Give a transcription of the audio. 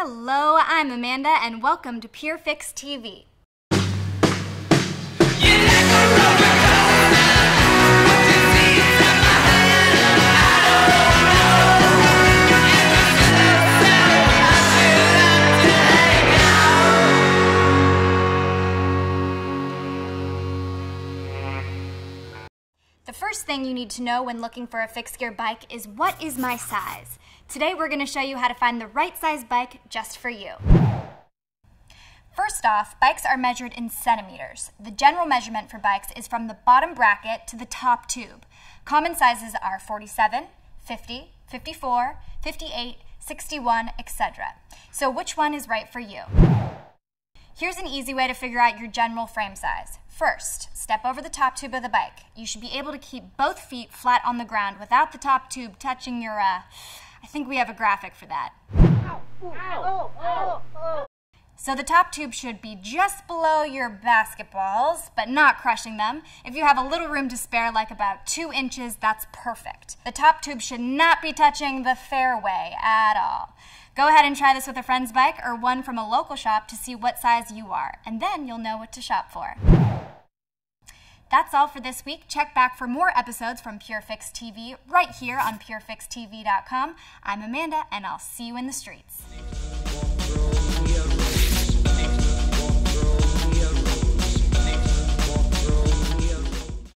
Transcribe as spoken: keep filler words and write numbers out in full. Hello, I'm Amanda, and welcome to PureFix T V. The first thing you need to know when looking for a fixed gear bike is, what is my size? Today we're going to show you how to find the right size bike just for you. First off, bikes are measured in centimeters. The general measurement for bikes is from the bottom bracket to the top tube. Common sizes are forty-seven, fifty, fifty-four, fifty-eight, sixty-one, et cetera. So which one is right for you? Here's an easy way to figure out your general frame size. First, step over the top tube of the bike. You should be able to keep both feet flat on the ground without the top tube touching your, uh, I think we have a graphic for that. Ow, ow, ow, ow. So the top tube should be just below your basketballs, but not crushing them. If you have a little room to spare, like about two inches, that's perfect. The top tube should not be touching the fairway at all. Go ahead and try this with a friend's bike or one from a local shop to see what size you are, and then you'll know what to shop for. That's all for this week. Check back for more episodes from PureFix T V right here on pure fix T V dot com. I'm Amanda, and I'll see you in the streets.